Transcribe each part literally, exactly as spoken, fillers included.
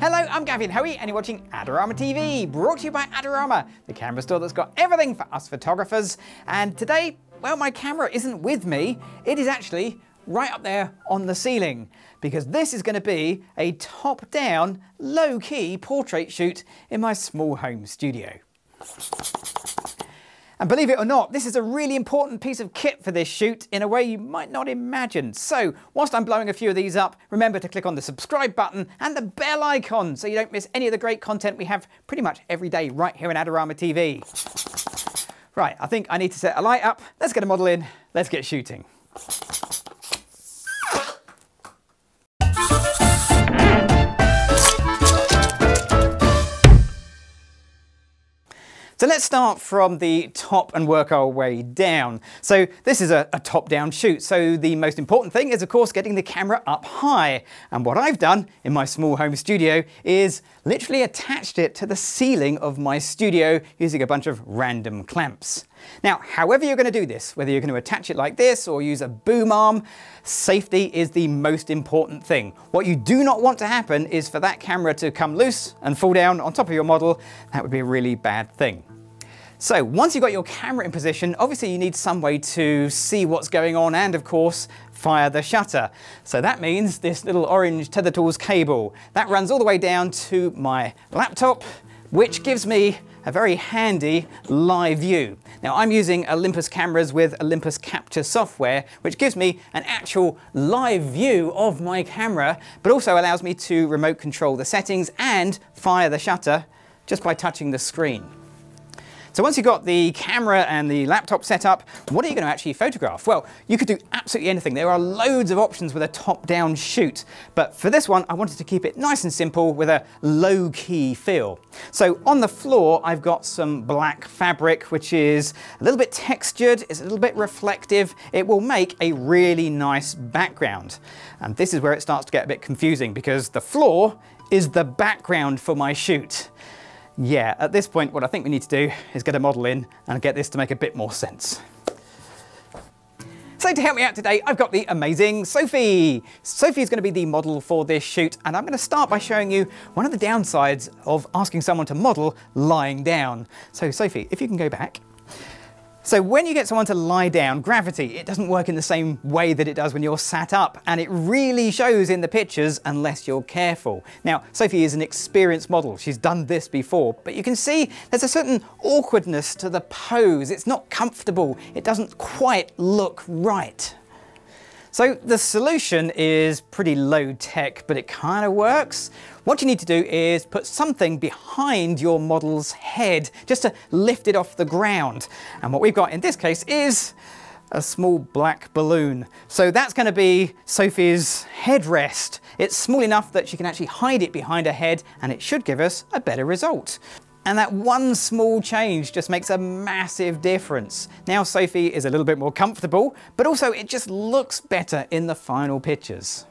Hello, I'm Gavin Hoey and you're watching Adorama T V, brought to you by Adorama, the camera store that's got everything for us photographers. And today, well, my camera isn't with me. It is actually right up there on the ceiling, because this is going to be a top-down, low-key portrait shoot in my small home studio. And believe it or not, this is a really important piece of kit for this shoot in a way you might not imagine. So whilst I'm blowing a few of these up, remember to click on the subscribe button and the bell icon so you don't miss any of the great content we have pretty much every day right here on Adorama T V. Right, I think I need to set a light up. Let's get a model in, let's get shooting. So let's start from the top and work our way down. So this is a, a top-down shoot, so the most important thing is of course getting the camera up high. And what I've done in my small home studio is literally attached it to the ceiling of my studio using a bunch of random clamps. Now, however you're going to do this, whether you're going to attach it like this or use a boom arm, safety is the most important thing. What you do not want to happen is for that camera to come loose and fall down on top of your model. That would be a really bad thing. So once you've got your camera in position, obviously you need some way to see what's going on and of course, fire the shutter. So that means this little orange Tether Tools cable. That runs all the way down to my laptop, which gives me a very handy live view. Now I'm using Olympus cameras with Olympus Capture software, which gives me an actual live view of my camera, but also allows me to remote control the settings and fire the shutter just by touching the screen. So once you've got the camera and the laptop set up, what are you going to actually photograph? Well, you could do absolutely anything. There are loads of options with a top-down shoot, but for this one, I wanted to keep it nice and simple with a low-key feel. So on the floor, I've got some black fabric, which is a little bit textured, it's a little bit reflective. It will make a really nice background. And this is where it starts to get a bit confusing because the floor is the background for my shoot. Yeah, at this point, what I think we need to do is get a model in and get this to make a bit more sense. So to help me out today, I've got the amazing Sophie. Sophie is going to be the model for this shoot, and I'm going to start by showing you one of the downsides of asking someone to model lying down. So Sophie, if you can go back. So when you get someone to lie down, gravity, it doesn't work in the same way that it does when you're sat up, and it really shows in the pictures unless you're careful. Now, Sophie is an experienced model. She's done this before, but you can see there's a certain awkwardness to the pose. It's not comfortable. It doesn't quite look right. So the solution is pretty low tech, but it kind of works. What you need to do is put something behind your model's head just to lift it off the ground. And what we've got in this case is a small black balloon. So that's going to be Sophie's headrest. It's small enough that she can actually hide it behind her head, and it should give us a better result. And that one small change just makes a massive difference. Now Sophie is a little bit more comfortable, but also it just looks better in the final pictures.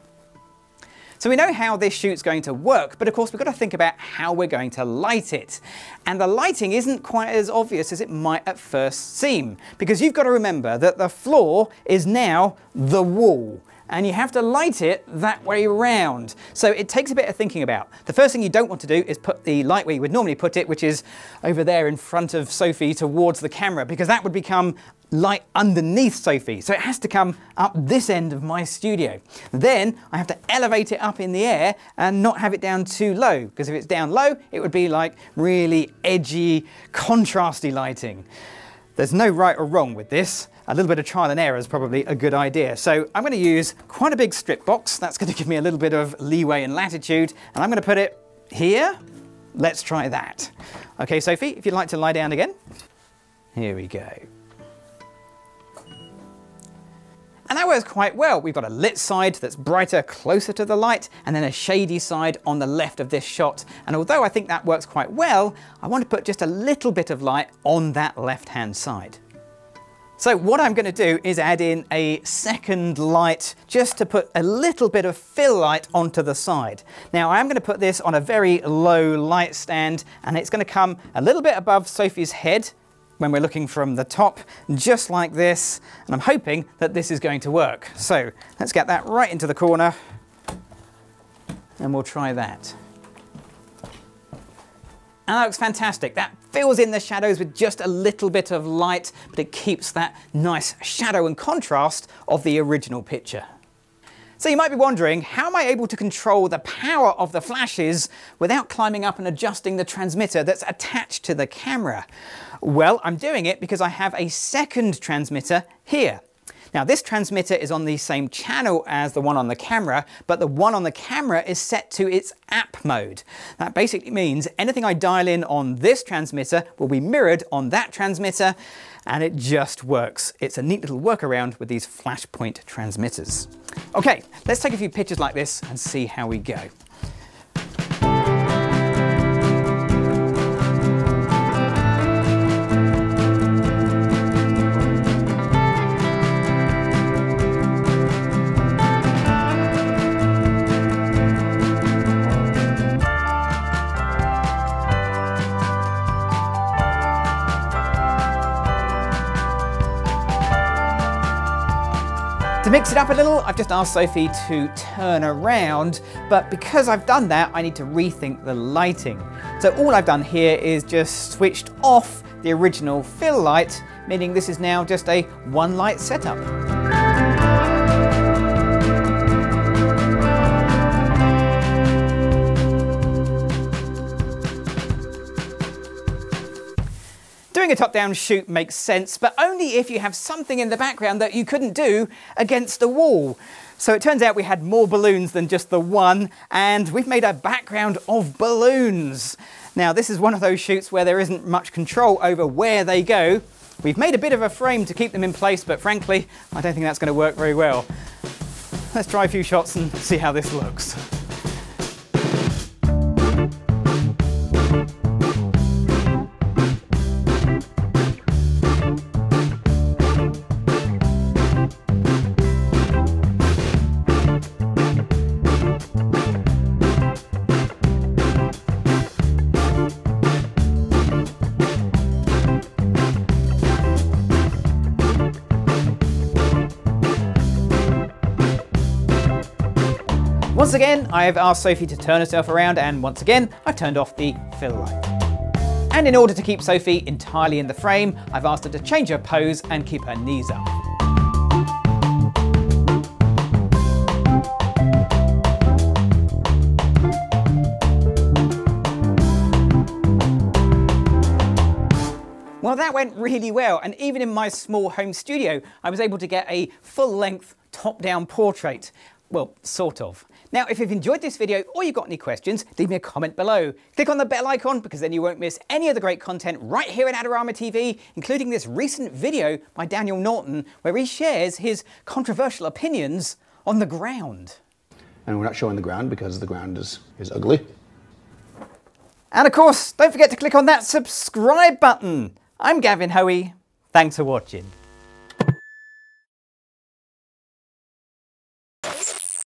So we know how this shoot's going to work, but of course we've got to think about how we're going to light it. And the lighting isn't quite as obvious as it might at first seem, because you've got to remember that the floor is now the wall. And you have to light it that way round. So it takes a bit of thinking about. The first thing you don't want to do is put the light where you would normally put it, which is over there in front of Sophie towards the camera, because that would become light underneath Sophie. So it has to come up this end of my studio. Then I have to elevate it up in the air and not have it down too low, because if it's down low, it would be like really edgy, contrasty lighting. There's no right or wrong with this. A little bit of trial and error is probably a good idea. So I'm going to use quite a big strip box. That's going to give me a little bit of leeway and latitude. And I'm going to put it here. Let's try that. Okay, Sophie, if you'd like to lie down again. Here we go. And that works quite well. We've got a lit side that's brighter, closer to the light, and then a shady side on the left of this shot. And although I think that works quite well, I want to put just a little bit of light on that left-hand side. So what I'm going to do is add in a second light just to put a little bit of fill light onto the side. Now I'm going to put this on a very low light stand, and it's going to come a little bit above Sophie's head when we're looking from the top, just like this. And I'm hoping that this is going to work. So let's get that right into the corner and we'll try that. And that looks fantastic. That fills in the shadows with just a little bit of light, but it keeps that nice shadow and contrast of the original picture. So you might be wondering, how am I able to control the power of the flashes without climbing up and adjusting the transmitter that's attached to the camera? Well, I'm doing it because I have a second transmitter here. Now this transmitter is on the same channel as the one on the camera, but the one on the camera is set to its app mode. That basically means anything I dial in on this transmitter will be mirrored on that transmitter, and it just works. It's a neat little workaround with these flashpoint transmitters. Okay, let's take a few pictures like this and see how we go. To mix it up a little, I've just asked Sophie to turn around, but because I've done that, I need to rethink the lighting. So all I've done here is just switched off the original fill light, meaning this is now just a one light setup. Doing a top-down shoot makes sense, but only if you have something in the background that you couldn't do against the wall. So it turns out we had more balloons than just the one, and we've made a background of balloons. Now this is one of those shoots where there isn't much control over where they go. We've made a bit of a frame to keep them in place, but frankly, I don't think that's going to work very well. Let's try a few shots and see how this looks. Once again, I have asked Sophie to turn herself around, and once again, I turned off the fill light. And in order to keep Sophie entirely in the frame, I've asked her to change her pose and keep her knees up. Well, that went really well, and even in my small home studio, I was able to get a full-length top-down portrait. Well, sort of. Now, if you've enjoyed this video or you've got any questions, leave me a comment below. Click on the bell icon because then you won't miss any of the great content right here at Adorama T V, including this recent video by Daniel Norton, where he shares his controversial opinions on the ground. And we're not showing the ground because the ground is, is ugly. And of course, don't forget to click on that subscribe button. I'm Gavin Hoey. Thanks for watching.